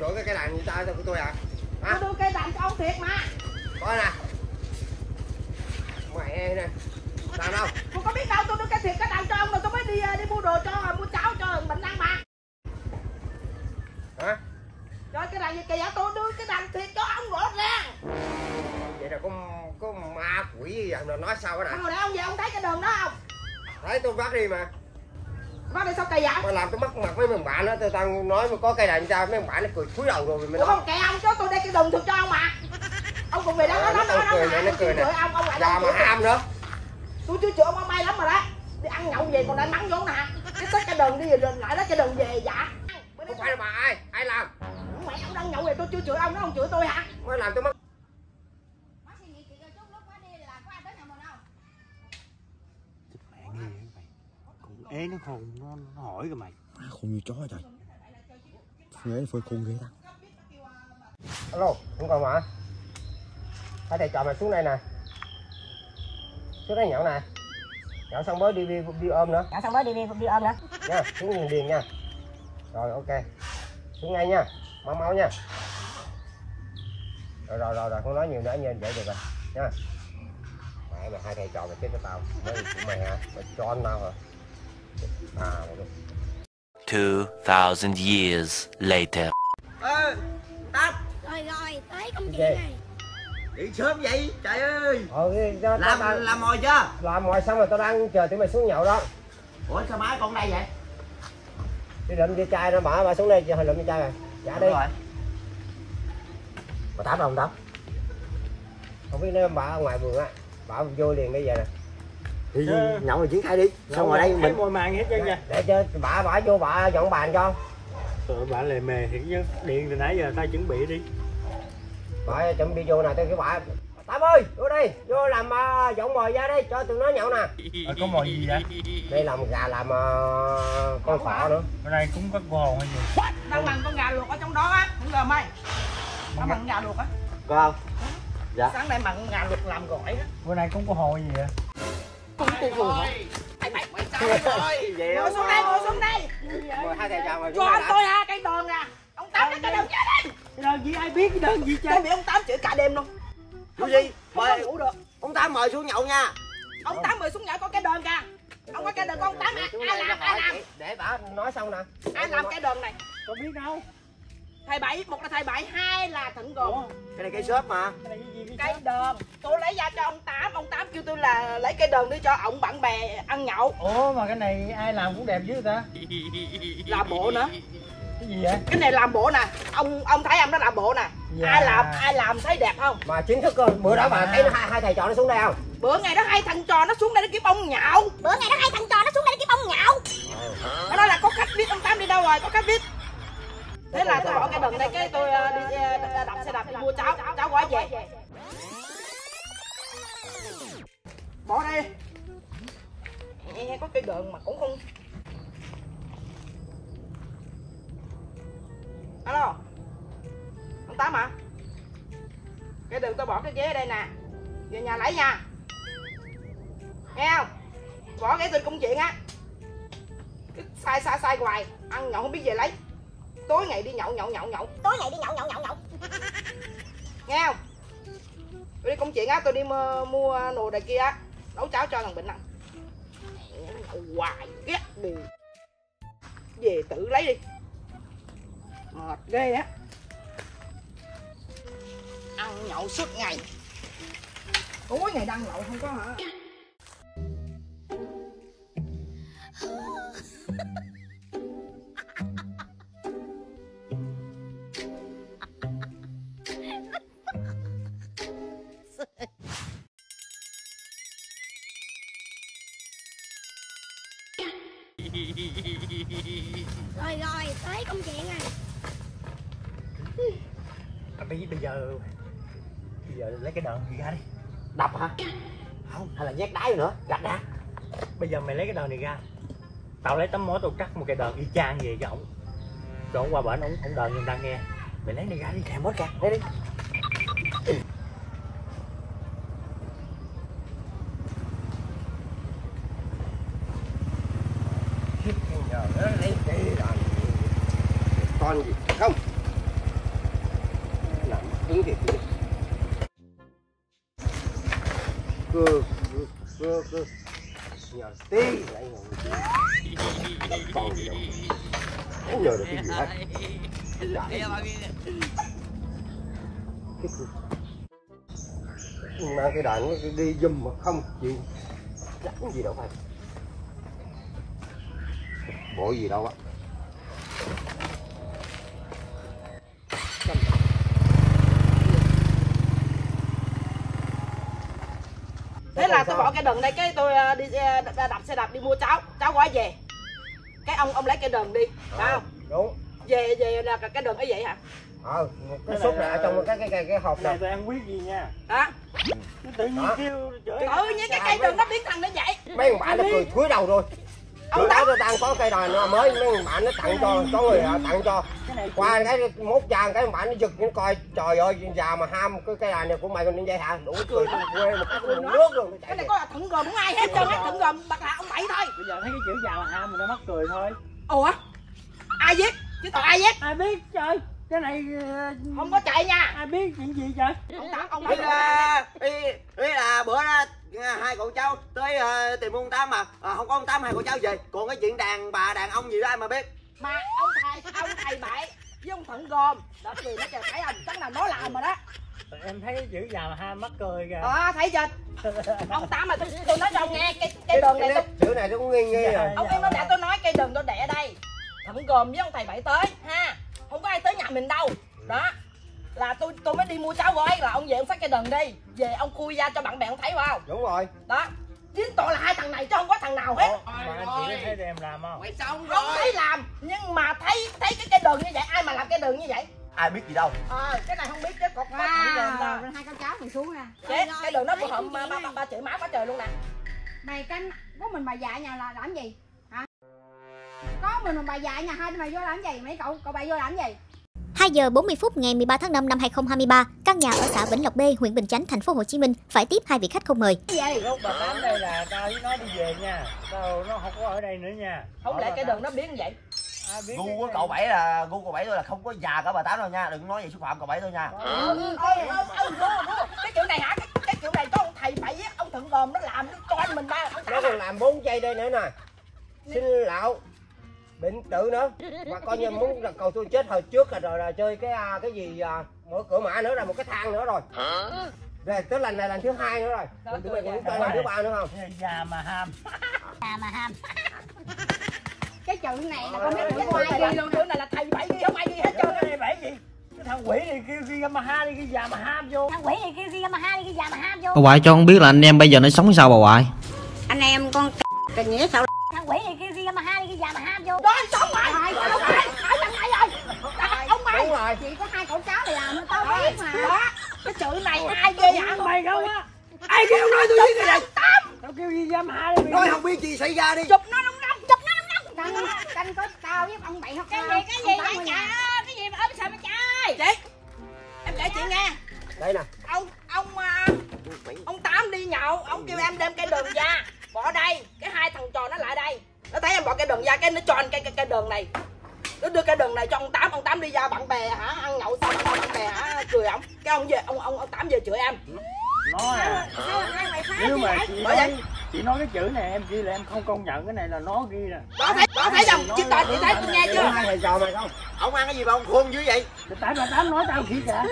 rửa cái đàn người ta cho của tôi à? Hả? Tôi đưa cây đàn cho ông thiệt mà. Coi nè. Mẹ nè. Làm đâu? Tôi có biết đâu, tôi đưa cây thiệt cái đàn cho ông rồi tôi mới đi mua đồ cho mua cháo cho bệnh ăn mà. Hả? Trời cái đàn gì kìa, tôi đưa cái đàn thiệt cho ông rốt ra. Vậy là có ma quỷ gì vậy? Nói sao cái này? Hồi nãy ông về ông thấy cái đường đó không? Thấy tôi vắt đi mà. Vắt đi sao kỳ vậy? Mà làm tôi mất mặt mấy thằng bạn đó, tôi đang nói mà có cây đàn ra mấy thằng bạn nó cười cúi đầu rồi mình. Ủa không kệ ông chứ tôi đây cái đường thực cho ông mà. Ông cũng về đó nó cười nè. Ông lại mà ham nữa. Tôi chưa chữa ông may lắm mà đó. Đi ăn nhậu về còn đang mắng vốn nè. Cái xách cái đường đi về lại đó cái đường về dạ. Không phải là bà ai làm? Mẹ ông đang nhậu về tôi chưa chữa ông đó ông chữa tôi hả? Mới làm tôi mất. Ê nó khùng, nó hỏi rồi mày. Khùng như chó trời. Nghe phơi khùng ghê ta. Alo, không còn hả? Hãy thầy chào mày xuống đây nè. Xuống đây nhậu nè. Nhậu xong mới đi ôm nữa. Nhậu xong mới đi ôm nữa. Nha, xuống điền nha. Rồi ok. Xuống ngay nha, mau nha. Rồi, không nói nhiều nữa nha, vậy được rồi. Nha. Mẹ mày hai thầy trò mày chết cho tao. Mới của mày hả? Mày cho anh tao hả? 2000 years later. Tắt. Rồi, tới công chuyện này. Đi sớm vậy, trời ơi. Làm mồi chưa? Làm mồi xong rồi tao đang chờ tụi mày xuống nhậu đó. Ủa sao má con đây vậy? Đi lượm đi chai nó bỏ bà xuống đây hồi lượm đi chai rồi. Dạ đi. Rồi. Bà Tám đâu không Tám? Không biết nếu bà ở ngoài vườn á, bà vô liền bây giờ nè. Đi nhậu rồi triển khai đi. Xong rồi đây mình ngồi màn hết trơn kìa. Để cho bà bỏ vô bà dọn bàn cho. Tụi bà lề mề thiệt chứ. Điện từ nãy giờ tao chuẩn bị đi. Bà chuẩn bị vô nè tao kêu bà. Tám ơi, vô đi, vô làm dọn mồi ra đi cho tụi nó nhậu nè. Có mồi gì vậy? Đây làm gà làm con phạ nữa. Ở đây cũng có hồn hay gì. Đang bằng con gà luộc ở trong đó á, cũng lờ mày. Nó bằng gà luộc á. Có không? Dạ. Sáng nay bằng gà luộc làm gỏi á. Bữa nay cũng có hồn gì vậy? Không có buồn hả? Mày mày quay sao rồi? Ngồi xuống đây, ngồi xuống đây. Cho anh tôi ha, cây đòn nè. Ông Tám lấy cái đơn ra đi. Đơn gì ai biết cái đơn gì chứ? Tại vì ông Tám chửi cả đêm luôn. Cái gì? Mời ngủ được. Ông Tám mời xuống nhậu nha. Ông Tám mời xuống nhậu có cái đơn kìa. Ông có cái đơn con Tám à? Ai làm? Ai làm? Để bà nói xong nè. Ai làm cái đơn này? Tôi biết đâu. Thầy Bảy, một là thầy Bảy, hai là Thịnh Gồm. Cái này cây xớp mà. Cái này gì cây đờn. Tôi lấy ra cho ông Tám, ông Tám kêu tôi là lấy cây đờn đi cho ổng bạn bè ăn nhậu. Ủa mà cái này ai làm cũng đẹp dữ ta. Làm bộ nữa. Cái gì vậy? Cái này làm bộ nè. Ông thấy ông đó làm bộ nè. Dạ. Ai làm thấy đẹp không? Mà chính thức bữa đó bà thấy hai thầy trò nó xuống đây không? Bữa ngày đó hai thằng trò nó xuống đây nó kiếm ông nhậu. Nó nói là có khách biết ông Tám đi đâu rồi, có khách biết. Thế là tôi bỏ cái đần đây cái tôi đi đạp xe đạp đi mua cháo, cháo gói về. Bỏ đi. Nghe có cái đần mà cũng không. Alo. Ông Tám hả? Cái đần tôi bỏ cái ghế ở đây nè. Về nhà lấy nha. Nghe không? Bỏ cái tôi công chuyện á. Sai hoài, ăn nhậu không biết về lấy. Tối ngày đi nhậu. Nghe không? Tôi đi công chuyện á, tôi đi mua nồi này kia á, nấu cháo cho thằng bệnh ăn. Nhậu hoài ghét đi. Về tự lấy đi. Mệt ghê á. Ăn nhậu suốt ngày. Tối ngày đang nhậu không có hả? Rồi, tới công chuyện này. Bây giờ lấy cái đờn gì ra đi. Đập hả? Không, hay là nhét đáy nữa, gạch ra. Bây giờ mày lấy cái đờn này ra. Tao lấy tấm mối tao cắt một cái đờn y chang về cho ổng. Rồi ổng qua bển ổng đờn người ta nghe. Mày lấy này ra đi, thèm mối kìa, lấy đi. Con gì? Không. cũng thiệt chứ. Cơ nhờ tí lại còn gì đâu, không nhờ được cái gì hết. Nhưng mà cái đàn nó đi dùm mà không chịu chẳng gì đâu thầy, bộ gì đâu á. Thế là tôi bỏ cái đần đây, cái tôi đi đạp xe đạp đi mua cháo, cháo gói về. Cái ông lấy cái đần đi, phải không? Đúng. Về là cái đần ấy vậy hả? Cái xúc này trong cái hộp này tôi ăn quyết gì nha. Hả? Tự nhiên kêu tự nhiên cái cây đần nó biến thành nó vậy. Mấy thằng bạn nó cười thúi đầu rồi. Ông Tám tôi đang có cây đòn mới, mấy thằng bạn nó tặng cho, có người tặng cho. Qua cái mốt vàng cái bạn nó giật nó coi, trời ơi già mà ham cái cây đàn này của mày còn như vậy hả? Đủ cười quê một cái nước luôn. Cái này có là thượng gồm không ai hết trơn, hết thượng gồm bạc là ông Bảy thôi. Bây giờ thấy cái chữ già mà ham mình nó mắc cười thôi. Ủa? Ai viết? Chứ còn ai viết? Ai biết trời. Cái này không có chạy nha. Ai biết chuyện gì vậy? Ông Tám ông Bảy là bữa đó hai cậu cháu tới tìm ông Tám mà không có ông Tám hai cậu cháu về. Còn cái chuyện đàn bà đàn ông gì đó ai mà biết. Mà ông thầy Bảy với ông Thận Gồm đã cười nó trời, thấy ông chắc là nói làm rồi đó. Em thấy cái chữ già mà ham mắc cười kìa. Thấy chưa? Ông Tám mà tôi nói cho ông nghe, cái đường này chữ này nó cũng nghi rồi. Ông em nó đã tôi nói cây đường tôi đẻ ở đây. Thận Gồm với ông thầy Bảy tới ha, không có ai tới nhà mình đâu. Đó là tôi mới đi mua cháo gói, là ông về ông xách cây đần đi về, ông khui ra cho bạn bè ông thấy phải không? Đúng rồi đó, chính tội là hai thằng này chứ không có thằng nào hết. Chị có thấy em làm không? Xong rồi. Không thấy làm, nhưng mà thấy cái cây đần như vậy, ai mà làm cây đần như vậy ai biết gì đâu. Cái này không biết chứ còn hai con cháu mình xuống ra cái đần nó của họ ba chửi má quá trời luôn nè. Này canh có mình bà già nhà là làm gì hả? Có mình bà già nhà hai mày vô làm gì mấy cậu bà vô làm gì? 2 giờ 40 phút ngày 13 tháng 5 năm 2023, căn nhà ở xã Vĩnh Lộc B, huyện Bình Chánh, thành phố Hồ Chí Minh phải tiếp hai vị khách không mời. Lúc bà Tám đây là tao với nó đi về nha, tao nó không có ở đây nữa nha. Không lẽ cái đường nó biến vậy? Gu của cậu Bảy là gu cậu Bảy tôi là không có già cả bà Tám đâu nha, đừng nói về xúc phạm cậu Bảy tôi nha. Cái kiểu này hả? Cái kiểu này có ông thầy Bảy, ông Thượng Gồm nó làm nó cho anh mình ba. Nó còn làm 4 giây đây nữa nè. Xin lão bệnh tử nữa mà coi như muốn là cầu tôi chết hồi trước rồi chơi cái gì mở cửa mã nữa, là một cái thang nữa rồi rồi tới lần này lần thứ 2 nữa rồi. Đó, tụi mày cũng tới lần thứ 3 nữa không? Già mà ham. Cái chuyện này là con biết cái ngoài ghi luôn, chỗ này là thầy Bảy ghi, không ai ghi hết trơn. Thầy Bảy gì? Cái thằng quỷ này kêu ghi Yamaha đi, ghi già mà ham vô. Bà Hoài cho con biết là anh em bây giờ nó sống sao bà Hoài? Anh em con nghĩa sao? Thằng quỷ này kêu ghi Yamaha đi, ghi già mà ham vô. Đó anh sống rồi. Ông mày rồi. Chỉ có hai cậu cháu này làm tao biết mà. Đó. Cái chữ này ai ghê hả? Mày không á. Ai kêu nói tôi giết này? Tám. Tao kêu ghi Yamaha đi. Nói không biết gì xảy ra đi. Chụp nó lông lông. Canh có tao với ông Bảy không? Cái gì vậy cha? Cái gì mà ốm sầm vậy trời? Chị. Em kể chị nghe. Đây nè. Ông Tám đi nhậu, ông kêu em đem cây đường ra. Bỏ đây, cái hai thằng trò nó lại đây. Nó thấy em bỏ cái đường ra, cái nó cho anh cái đường này. Nó đưa cái đường này cho ông Tám, ông Tám đi ra bạn bè hả? Ăn nhậu xong bạn bè hả? Cười ổng. Cái ông về ông Tám về chửi em. Nói à. Nếu mà chị nói cái chữ này em ghi là em không công nhận, cái này là nó ghi nè. Đó thấy không? Chị nói chị thấy tôi nghe chưa? Hai thầy trò mày không? Ông ăn cái gì mà ông khuôn dưới vậy? Tại bà Tám nói tao khỉ cả.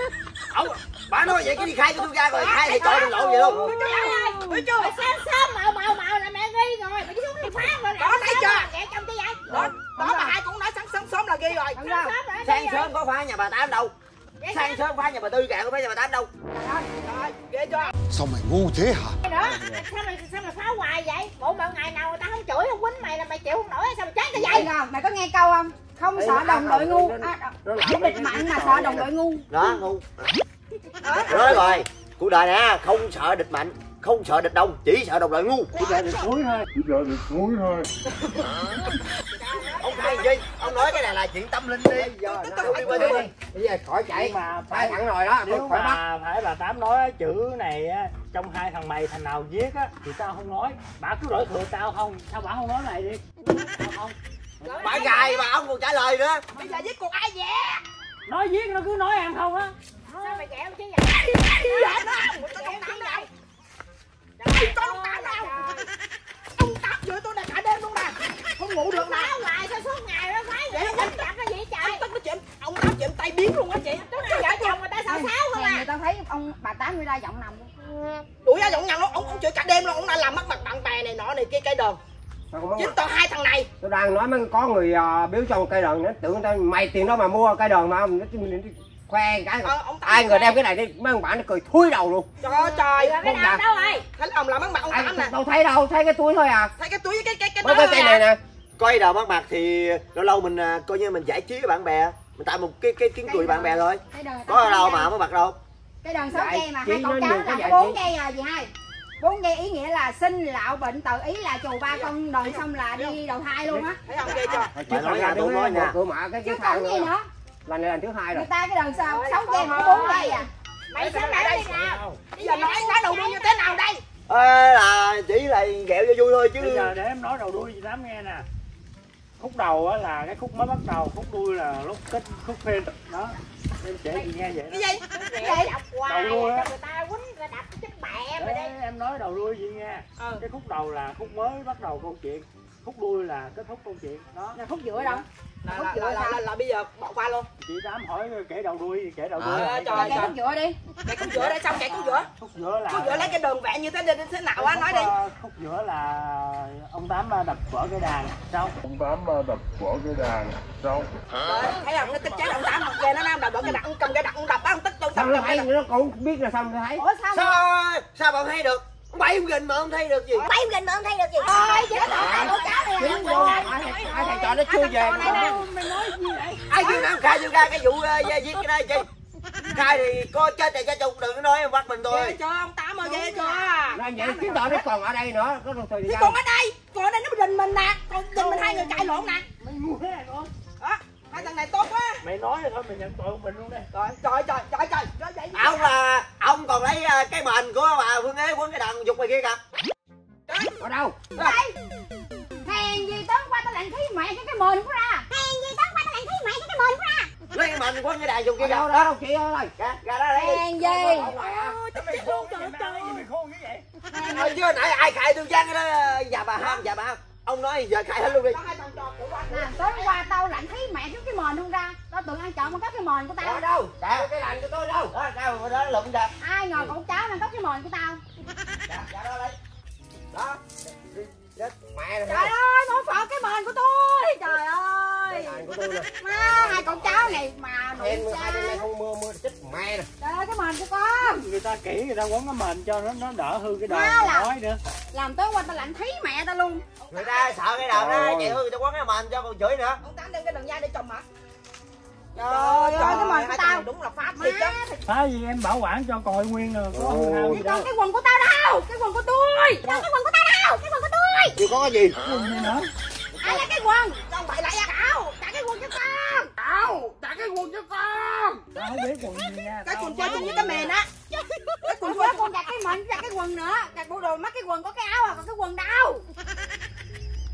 Bà nói vậy cái đi khai cho tôi ra rồi, khai thầy trò đừng lộ vậy luôn. Sao màu là mẹ ghi rồi, mày xuống đi phá rồi. Đó thấy chưa? Vậy trong cái vậy. Đó bà hai cũng nói sáng sớm là ghi rồi. Sáng sớm có phá nhà bà Tám đâu. Sáng sớm phá nhà bà Tư kẹo, phá nhà bà Tám đâu. Rồi, ghê chưa? Sao mày ngu thế hả? Đó, sao mày phá hoài vậy? Bộ mày ngày nào người ta không chửi không quýnh mày là mày chịu không nổi, sao mày chết cái vậy? Mày có nghe câu không? Không sợ đồng đội ngu, bịt mạnh mà sợ đồng đội ngu. Đó, ngu. Nói rồi, cuộc đời nè, không sợ địch mạnh, không sợ địch đông, chỉ sợ đồng đội ngu. Chỉ sợ địch thúi thôi. Ông thầy gì? Ông nói cái này là chuyện tâm linh đi. Bây giờ khỏi chạy mà phải thẳng rồi đó. Nếu mà phải bà Tám nói chữ này trong hai thằng mày thằng nào viết á thì tao không nói. Bà cứ đổi thừa tao không, sao bà không nói này đi? Không. Bà gài mà ông còn trả lời nữa. Bây giờ viết còn ai vậy? Nói viết nó cứ nói em không á. Sao mày kẹo chứ vậy? Ông Tám giữa tôi nè, cả đêm luôn nè. Không ngủ được nè. Báo hoài sao suốt ngày nó phái vậy? Nó chặt nó vậy trời. Tức nó chuyện ông Tám chuyện tay biến luôn á chị. Tức là vợ chồng người ta xạo xáo không à. Người ta thấy ông bà Tám người ta giọng nằm luôn. Đuổi ra giọng nằm luôn, ông chửi cả đêm luôn, ông đã làm mất mặt bạn bè này nọ này kia cây đờn. Chính tôi hai thằng này. Tôi đang nói mới có người biếu cho cây đờn nó tưởng tao mày tiền đó mà mua cây đờn mà khoe cái ai người đem cái này đi mấy ông bạn nó cười thúi đầu luôn. Trời trời, cái nào đâu rồi? Thấy ông làm mất mặt ông Tám nè. Đâu thấy đâu, thấy cái túi thôi à. Thấy cái túi với cái đó. Cái này nè. Coi đờn mất mặt thì lâu lâu mình coi như mình giải trí với bạn bè, mình tạo một cái tiếng cười bạn bè thôi. Có đâu mà mất mặt đâu. Cái đờn 6 cây mà hai con cháu là 4 cây à dì hai. 4 cây ý nghĩa là sinh lão bệnh tự, ý là trù 3 con đờn xong là đi đầu thai luôn á. Thấy không ghê chưa? Chứ nói ra tụi nó nhà cửa mạ cái thai luôn. Lần này lần thứ 2 rồi. Người ta cái đợt sao 6 cây mà 4 cây à. Mày sớm nãy đi nào. Bây giờ nói đầu đuôi như thế nào đây? Ê là chỉ là ghẹo cho vui thôi chứ. Bây giờ để em nói đầu đuôi gì dám nghe nè. Khúc đầu á là cái khúc mới bắt đầu, khúc đuôi là lúc kết khúc phim đó. Em kể gì nghe vậy đó. Cái gì? Cái đọc hoài người ta quýnh người đập cái bẹ mà đi. Em nói đầu đuôi gì nghe. Cái khúc đầu là khúc mới bắt đầu câu chuyện, khúc đuôi là kết thúc câu chuyện đó. Là khúc giữa đâu? Là bây giờ bỏ qua luôn. Chị dám hỏi kể đầu đuôi, kể đầu đuôi. Trời kể khúc giữa đi. Kể khúc giữa đây xong kể khúc giữa. Khúc giữa là. Khúc giữa lấy cái đường vẽ như thế nào á nói đi. Khúc giữa là ông Tám đập vỡ cái đàn xong. Ông Tám đập vỡ cái đàn xong. Thấy không? Nó tức chết ông Tám mặc kệ nó nam đập vỡ cái đàn, ông cầm cái đàn ông đập á, ông tức tôi đập cái đàn. Nó cũng biết là xong rồi thấy. Ủa sao? Sao mà không hay được? Bảy ông gìn mà không thấy được gì. Bảy ông gìn mà không thấy được gì. Ôi chứ thằng con cháu này là con ai thằng trò nó chưa về. Mày nói gì vậy? Ai chưa đang khai vô ra cái vụ giết cái đây chị. Khai thì coi chết thì cho chục đừng nói bắt mình thôi. Ghê chưa ông Tám ơi, ghê chưa? Nó vậy chứ tụi nó còn ở đây nữa, có thời gian. Còn ở đây, nó rình mình nè, còn rình mình hai người chạy lộn nè. Mày ngu thế này luôn. Đó, hai thằng này tốt quá. Mày nói rồi thôi mình nhận tội của mình luôn đi. Trời. Ông là ông còn lấy cái mền của bà Phương Ế quấn cái đàn dục mày kia kìa. Ở đâu? Đây. Hèn gì tốn qua tao lặn khí mẹ cái mền của ra. Lấy cái mền quấn cái đàn dục kia kìa. Đâu đó chị ơi. Ra đó đi. Hèn gì? Trời ơi. Chứ nãy ai khai tương gian cái đó dạ bà không. Ông nói giờ khai hết luôn đi. Nè, tối qua tao lạnh thấy mẹ cái mền không ra. Tao tưởng ăn trộm mà có cái mền của tao. Ở đâu? Để cái lạnh của tôi đâu? Đó, tao đó lụm ra. Ai ngờ con cháu đang có cái mền của tao. Dạ đó đi. Đó. Chết mẹ rồi. Trời ơi, nó phở cái mền của tôi. Trời ơi. Má, hai con cháu này mà nổi da. Không mưa chết mẹ rồi. Trời ơi, cái mền của con. Người ta kỹ người ta quấn cái mền cho nó đỡ hư cái đòn nói nữa. Làm tối qua tao lạnh thấy mẹ tao luôn. Người ta sợ cái đầu đó, chị hư người ta quấn cái mền cho còn chửi nữa. Ông Tám đem cái đường dây để chồng hả? Trời ơi, cái mền của tao đúng là pháp thiệt chứ. Phá gì em bảo quản cho coi nguyên rồi có không? Còn cái quần của tao đâu? Cái quần của tôi. Còn cái quần của tao đâu? Cái quần của tôi. Chưa có cái gì? Ai lấy cái quần? Không phải lại ra cậu. Trả cái quần cho con. Cậu, trả cái quần cho con. Tao không biết quần gì nha. Cái quần chơi chung với cái mền á. Cái quần chơi con đặt cái mền, đặt cái quần nữa. Đặt bộ đồ mắc cái quần có cái áo à, còn cái quần đâu?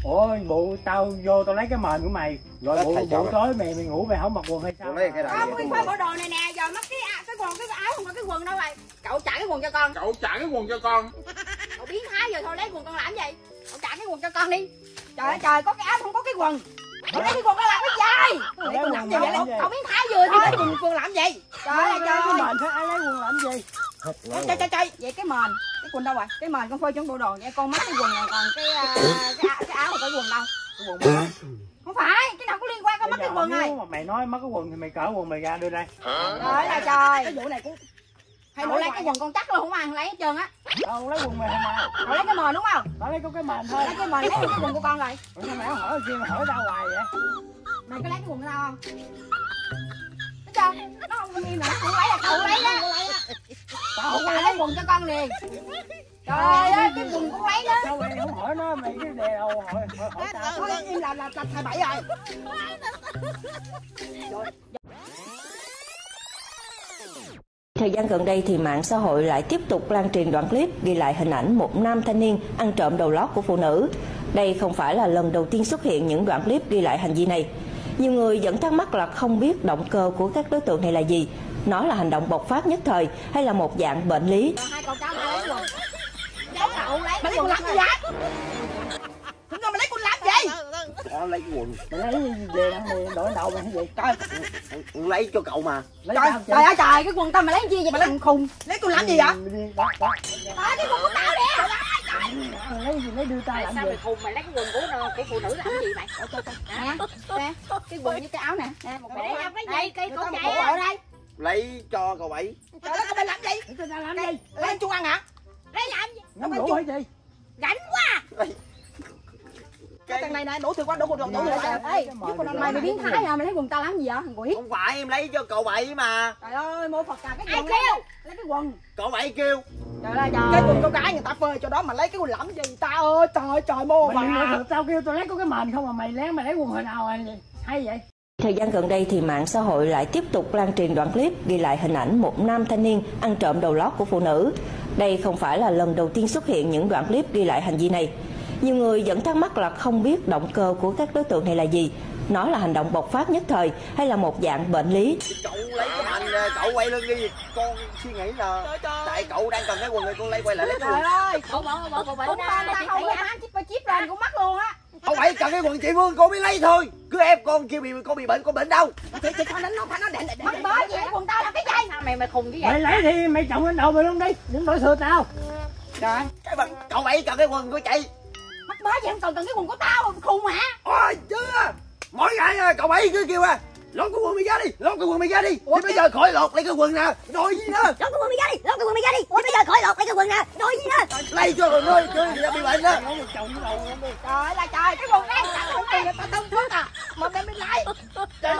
Ôi bộ tao vô tao lấy cái mền của mày rồi bộ tối mày ngủ mày không mặc quần hay sao? Không nguyên khoai bộ đồ này nè giờ mất cái quần cái áo không có cái quần đâu rồi. Cậu trả cái quần cho con. Cậu biến thái rồi thôi lấy quần con làm gì? Cậu trả cái quần cho con đi. Trời ơi trời có cái áo không có cái quần. Cậu lấy cái quần đó làm cái gì? Lấy quần làm gì vậy? Cậu biến thái vừa thì lấy quần làm gì? Trời ơi cái mền thôi ai lấy quần làm gì? Trời vậy cái mền. Cái quần đâu rồi? Cái mền con phơi trong bộ đồ vậy con mắc cái quần này còn cái áo cái quần đâu? Cái quần đâu? Không phải, cái nào có liên quan con mắc cái quần này. Nếu mà mày nói mắc cái quần thì mày cởi quần mày ra đưa đây. Trời ơi trời. Cái vụ này cũng hay đủ lấy cái quần con chắc luôn không ai lấy hết trơn á. Đâu lấy quần mày mà. Cậu lấy cái mền đúng không? Cậu lấy cái mền thôi. Lấy cái mền lấy cái quần của con rồi. Sao mày không hỏi kia mà hỏi tao hoài vậy? Mày có lấy cái quần của tao không? Nó không im nữa, cậu lấy là cậu lấy á. Tao không lấy quần cho con liền. Trời ơi, cái quần cũng lấy đó. Sao mày không hỏi nó, mày cái đề đâu hỏi tao. Thôi im là thầy Bảy rồi. Thời gian gần đây thì mạng xã hội lại tiếp tục lan truyền đoạn clip ghi lại hình ảnh một nam thanh niên ăn trộm đầu lót của phụ nữ. Đây không phải là lần đầu tiên xuất hiện những đoạn clip ghi lại hành vi này. Nhiều người vẫn thắc mắc là không biết động cơ của các đối tượng này là gì. Nó là hành động bộc phát nhất thời hay là một dạng bệnh lý? Hai con cháu lấy luôn. Cháu đậu lấy quần lắm vậy? Không mà lấy quần lắm gì? Tao lấy quần, lấy về đổi đầu mày vậy? Coi, lấy cho cậu mà. Trời ơi trời, cái quần tao mày lấy chi vậy? Mày lấy khùng. Lấy quần lắm gì vậy? Thôi cái quần của tao nè. Lấy gì lấy đưa tay làm sao mày khùng, mày lấy cái quần của cái phụ nữ làm gì vậy? Nè, cái quần với cái áo nè. Nè, một cái đây, cái con này ở đây. Lấy cho cậu Bảy. Trời ơi, cậu Bảy làm gì? Cậu làm gì? Lấy chung ăn hả? Lấy làm gì? Nắm đổ hay gì? Rảnh quá. Cái thằng này nè, đổ thừa quá, đổ một đòn đổ lại sao? Ê, chứ con mày mày biến thái hả? Mày lấy quần tao làm gì vậy? Thằng quỷ. Không phải, em lấy cho cậu Bảy mà. Trời ơi, mô Phật cả cái quần. Ai kêu? Lấy cái quần. Cậu Bảy kêu. Trời ơi trời. Cái quần cô gái người ta phơi cho đó mà lấy cái quần lẫm gì ta ơi, trời trời mô Phật. Tao kêu tao lấy có cái mền không mà mày lén mày lấy quần hồi nào vậy? Hay vậy? Thời gian gần đây thì mạng xã hội lại tiếp tục lan truyền đoạn clip ghi lại hình ảnh một nam thanh niên ăn trộm đầu lót của phụ nữ. Đây không phải là lần đầu tiên xuất hiện những đoạn clip ghi lại hành vi này. Nhiều người vẫn thắc mắc là không biết động cơ của các đối tượng này là gì. Nó là hành động bộc phát nhất thời hay là một dạng bệnh lý? Cậu lấy cái hành, cậu quay lưng đi. Con suy nghĩ là tại cậu đang cần cái quần này, con lấy quay lại lấy quần. Trời ơi, cậu bỏ cậu không có bán chip lên con mắt luôn á. Cậu Bảy cần cái quần chị Vương con mới lấy thôi. Cứ ép con kia bị con bị bệnh, con bệnh đâu. Chị con đánh nó phải nó để mất bó gì, quần tao làm cái gì? Mày khùng cái gì? Mày lấy thì mày chồng lên đầu mày luôn đi, đừng đổi thừa tao. Trời, cái bằng cậu Bảy cần cái quần của chị. Mất bó gì, không cần cái quần của tao, khùng hả? Ôi chưa. Mỗi ngày cậu Bảy cứ kêu à, lột cái quần mày ra đi, lột cái quần mày ra đi. Thì bây giờ khỏi lột lấy cái quần nè, rồi gì nữa? Lột cái quần mày ra đi, lột cái quần mày ra đi. Thì bây giờ khỏi lột lấy cái quần nè, rồi gì nữa? Lấy cho rồi thôi, chơi gì bị bệnh đó. Trời là trời, cái quần này sẵn không tiền tao tưng thuốc à, mà đem đi lấy. Trời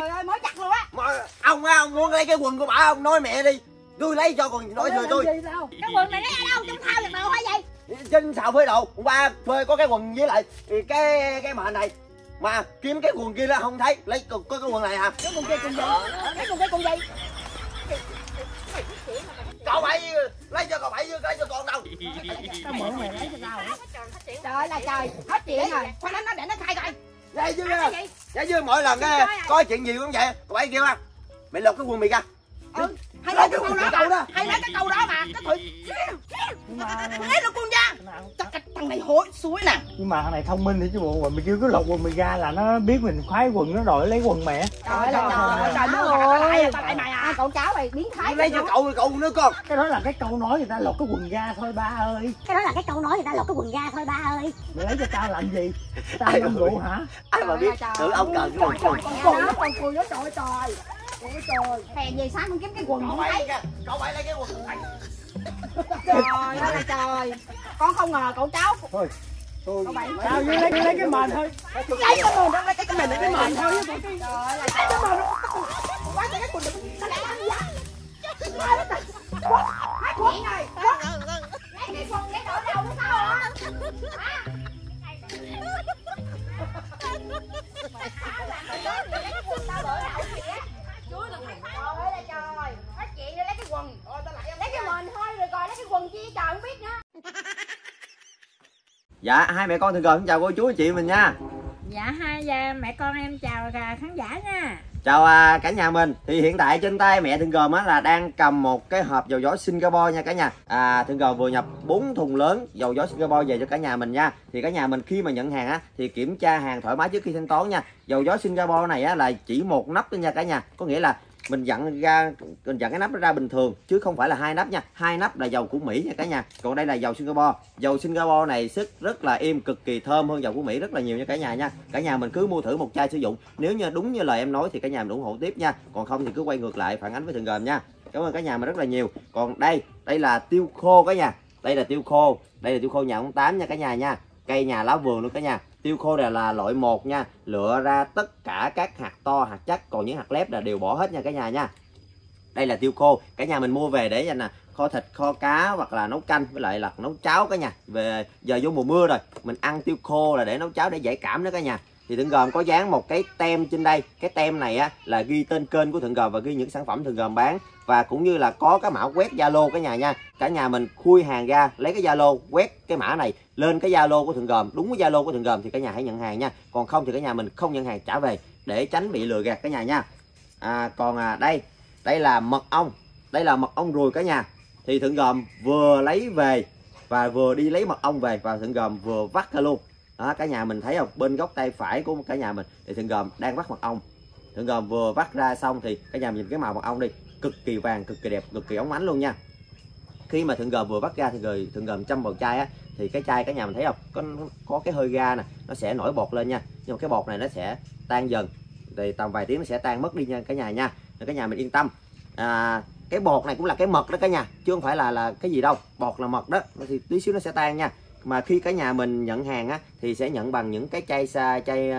ơi, mối chặt luôn á. Mà ông á, ông muốn lấy cái quần của bà ông nói mẹ đi, tôi lấy cho còn nói rồi tôi. Cái quần này lấy ở đâu trong thau giặt đồ hay gì? Trên xào phơi đồ, hôm qua phơi có cái quần với lại cái mền này. Mà kiếm cái quần kia là không thấy, lấy có cái quần này hả? Cái quần kia quần gì? Cái quần kia quần gì? Cậu Bảy lấy cho cậu Bảy chứ lấy cho con đâu. Tao mượn mày lấy cho tao. Trời là trời, hết chuyện rồi. Khoan nó để nó khai coi. Đây chứ. Đây chứ mỗi lần cái có chuyện gì cũng vậy, cậu Bảy kêu không? Mày lột cái quần mày ra. Ừ, hay lấy cái câu đó. Hay lấy cái câu đó mà. Cái thôi. Lấy lột quần ra. Thằng này hối suối nè. Nhưng mà thằng này thông minh thì chứ bộ, mình kêu cứ lột quần mình ra là nó biết mình khoái quần nó đòi lấy quần mẹ. Trời ơi trời ơi, ta lại mày à, cậu cháu mày biến thái. Lấy cho cậu nữa con. Cái đó là cái câu nói người ta lột cái quần ra thôi ba ơi. Cái đó là cái câu nói người ta lột cái quần ra thôi ba ơi. Mày lấy cho tao làm gì? Tao không đủ hả? Ai mà biết. Tự ông cần cái quần. Con cười nó trời trời. Ôi trời. Hèn gì sáng không kiếm cái quần không thấy. Cậu phải lấy cái quần. Trời ơi trời. Con không ngờ cậu cháu. Thôi. Thôi. Tao với lấy cái mền thôi. Lấy cái mền đó, lấy cái mền, lấy cái mền thôi. Trời ơi là cái mền. Quá cái quần đừng. Nó lại ăn vậy. Hai quần này. Lấy cái quần lấy đổi đầu của tao hả? Hả? Mày tao làm cái đó thì lấy quần tao đổi đầu gì á. Trời ơi là trời. Nói chuyện nữa lấy cái quần. Lấy cái mền thôi rồi coi lấy cái quần chi trời không biết nữa. Dạ hai mẹ con Thường Cần chào cô chú chị mình nha. Dạ hai mẹ con em chào khán giả nha. Chào cả nhà mình. Thì hiện tại trên tay mẹ Thường Cần á là đang cầm một cái hộp dầu gió Singapore nha cả nhà. Thường Cần vừa nhập 4 thùng lớn dầu gió Singapore về cho cả nhà mình nha. Thì cả nhà mình khi mà nhận hàng á thì kiểm tra hàng thoải mái trước khi thanh toán nha. Dầu gió Singapore này á là chỉ một nắp thôi nha cả nhà. Có nghĩa là mình dặn ra cái nắp nó ra bình thường chứ không phải là hai nắp nha. Hai nắp là dầu của Mỹ nha cả nhà, còn đây là dầu Singapore. Dầu Singapore này sức rất là êm, cực kỳ thơm hơn dầu của Mỹ rất là nhiều nha cả nhà nha. Cả nhà mình cứ mua thử một chai sử dụng, nếu như đúng như lời em nói thì cả nhà mình ủng hộ tiếp nha, còn không thì cứ quay ngược lại phản ánh với Thường Gồm nha. Cảm ơn cả nhà mình rất là nhiều. Còn đây, đây là tiêu khô cả nhà, đây là tiêu khô, đây là tiêu khô nhà ông Tám nha cả nhà nha, cây nhà lá vườn luôn cả nhà. Tiêu khô này là loại 1 nha, lựa ra tất cả các hạt to, hạt chắc, còn những hạt lép là đều bỏ hết nha cả nhà nha. Đây là tiêu khô, cả nhà mình mua về để dành nè, kho thịt, kho cá hoặc là nấu canh với lại là nấu cháo cả nhà. Về giờ vô mùa mưa rồi, mình ăn tiêu khô là để nấu cháo để giải cảm nữa cả nhà. Thì Thượng Gồm có dán một cái tem trên đây, cái tem này á là ghi tên kênh của Thượng Gồm và ghi những sản phẩm Thượng Gồm bán, và cũng như là có cái mã quét Zalo cả nhà nha. Cả nhà mình khui hàng ra lấy cái Zalo quét cái mã này lên cái Zalo của Thượng Gồm, đúng cái Zalo của Thượng Gồm thì cả nhà hãy nhận hàng nha, còn không thì cả nhà mình không nhận hàng trả về để tránh bị lừa gạt cả nhà nha. Còn đây Đây là mật ong, đây là mật ong ruồi cả nhà. Thì Thượng Gòm vừa lấy về và vừa đi lấy mật ong về, và Thượng Gòm vừa vắt ra luôn đó cả nhà. Mình thấy không, bên góc tay phải của cả nhà mình thì Thượng Gòm đang vắt mật ong. Thượng Gòm vừa vắt ra xong thì cả nhà mình nhìn cái màu mật ong đi, cực kỳ vàng, cực kỳ đẹp, cực kỳ óng ánh luôn nha. Khi mà Thượng Gòm vừa vắt ra thì Thượng Gòm châm vào chai á, thì cái chai cả nhà mình thấy không, có cái hơi ga nè, nó sẽ nổi bọt lên nha. Nhưng mà cái bọt này nó sẽ tan dần, thì tầm vài tiếng nó sẽ tan mất đi nha cả nhà nha. Nên cả nhà mình yên tâm. Cái bọt này cũng là cái mật đó cả nhà, chứ không phải là cái gì đâu. Bọt là mật đó, thì tí xíu nó sẽ tan nha. Mà khi cả nhà mình nhận hàng á thì sẽ nhận bằng những cái chai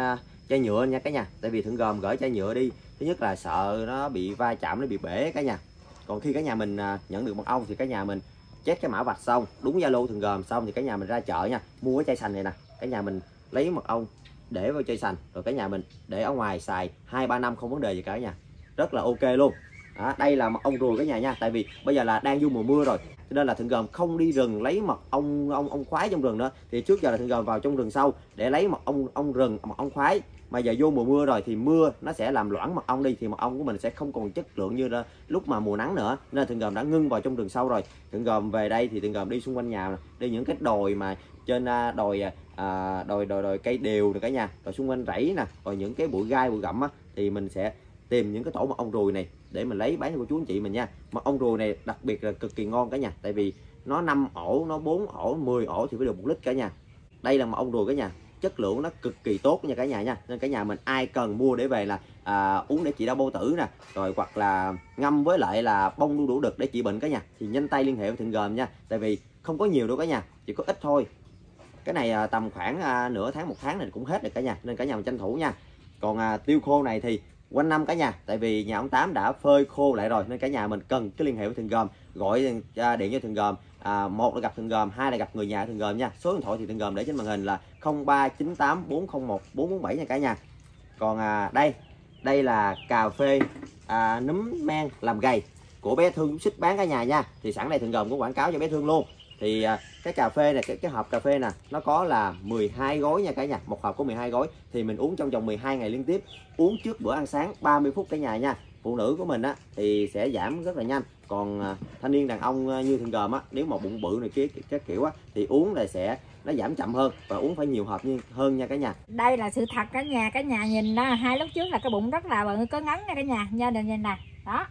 nhựa nha cả nhà. Tại vì Thượng Gòm gửi chai nhựa đi, thứ nhất là sợ nó bị va chạm, nó bị bể cả nhà. Còn khi cả nhà mình nhận được mật ong thì cả nhà mình chết cái mã vạch xong, đúng Zalo Thượng Gòm xong thì cả nhà mình ra chợ nha, mua cái chai sành này nè. Cả nhà mình lấy mật ong để vào chai sành, rồi cả nhà mình để ở ngoài xài 2-3 năm không vấn đề gì cả nhà. Rất là ok luôn. Đó, đây là mật ong ruồi cả nhà nha. Tại vì bây giờ là đang vô mùa mưa rồi, cho nên là Thượng Gòm không đi rừng lấy mật ong khoái trong rừng nữa. Thì trước giờ là Thượng Gòm vào trong rừng sâu để lấy mật ong rừng, mật ong khoái. Mà giờ vô mùa mưa rồi thì mưa nó sẽ làm loãng mật ong đi, thì mật ong của mình sẽ không còn chất lượng như lúc mà mùa nắng nữa. Nên Thượng Gòm đã ngưng vào trong rừng sâu rồi. Thượng Gòm về đây thì Thượng Gòm đi xung quanh nhà, đi những cái đồi mà trên đồi cây đều rồi cả nhà, rồi xung quanh rẫy nè, rồi những cái bụi gai bụi gặm á, thì mình sẽ tìm những cái tổ mật ong ruồi này để mình lấy bán cho cô chú anh chị mình nha. Mật ong ruồi này đặc biệt là cực kỳ ngon cả nhà, tại vì nó 5 ổ, nó 4 ổ, 10 ổ thì phải được 1 lít cả nhà. Đây là mật ong ruồi cả nhà, chất lượng nó cực kỳ tốt nha cả nhà nha. Nên cả nhà mình ai cần mua để về là uống để trị đau bao tử nè, rồi hoặc là ngâm với lại là bông đu đủ đực để trị bệnh cả nhà, thì nhanh tay liên hệ với Thượng Gòm nha. Tại vì không có nhiều đâu cả nhà, chỉ có ít thôi. Cái này tầm khoảng nửa tháng, 1 tháng này cũng hết rồi cả nhà, nên cả nhà mình tranh thủ nha. Còn tiêu khô này thì quanh năm cả nhà, tại vì nhà ông Tám đã phơi khô lại rồi, nên cả nhà mình cần cái liên hệ với Thượng Gòm, gọi điện cho Thượng Gòm, một là gặp Thượng Gòm, hai là gặp người nhà Thượng Gòm nha. Số điện thoại thì Thượng Gòm để trên màn hình là 0398401447 nha cả nhà. Còn đây là cà phê nấm men làm gầy của bé Thương Xúc Xích bán cả nhà nha. Thì sẵn đây Thượng Gòm có quảng cáo cho bé Thương luôn. Thì cái cà phê này, cái hộp cà phê nè, nó có là 12 gói nha cả nhà. Một hộp có 12 gói thì mình uống trong vòng 12 ngày liên tiếp, uống trước bữa ăn sáng 30 phút cả nhà nha. Phụ nữ của mình á thì sẽ giảm rất là nhanh, còn thanh niên đàn ông như Thượng Gòm á, nếu mà bụng bự này kia các kiểu á thì uống là sẽ nó giảm chậm hơn, và uống phải nhiều hộp hơn nha cả nhà. Đây là sự thật cả nhà, nhìn đó, hai lúc trước là cái bụng rất là bự, có ngấn nha cả nhà, nhìn nè, đó.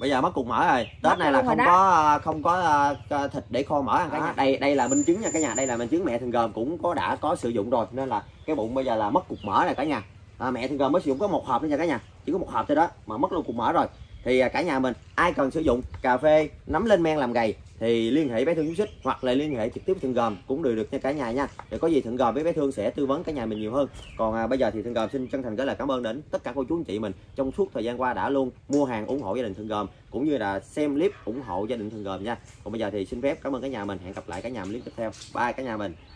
Bây giờ mất cục mỡ rồi, Tết này là không có thịt để kho mỡ ăn cả nhà. Đây là minh chứng nha cả nhà, đây là minh chứng mẹ Thượng Gòm cũng đã có sử dụng rồi, nên là cái bụng bây giờ là mất cục mỡ này cả nhà. Mẹ Thượng Gòm mới sử dụng có 1 hộp nữa nha cả nhà, chỉ có 1 hộp thôi đó mà mất luôn cục mỡ rồi. Thì cả nhà mình ai cần sử dụng cà phê nấm lên men làm gầy thì liên hệ bé Thương Xúc Xích, hoặc là liên hệ trực tiếp Thượng Gòm cũng đều được nha cả nhà nha. Để có gì Thượng Gòm với bé Thương sẽ tư vấn cả nhà mình nhiều hơn. Còn bây giờ thì Thượng Gòm xin chân thành gửi lời cảm ơn đến tất cả cô chú anh chị mình trong suốt thời gian qua đã luôn mua hàng ủng hộ gia đình Thượng Gòm, cũng như là xem clip ủng hộ gia đình Thượng Gòm nha. Còn bây giờ thì xin phép cảm ơn cả nhà mình, hẹn gặp lại cả nhà mình clip tiếp theo. Bye cả nhà mình.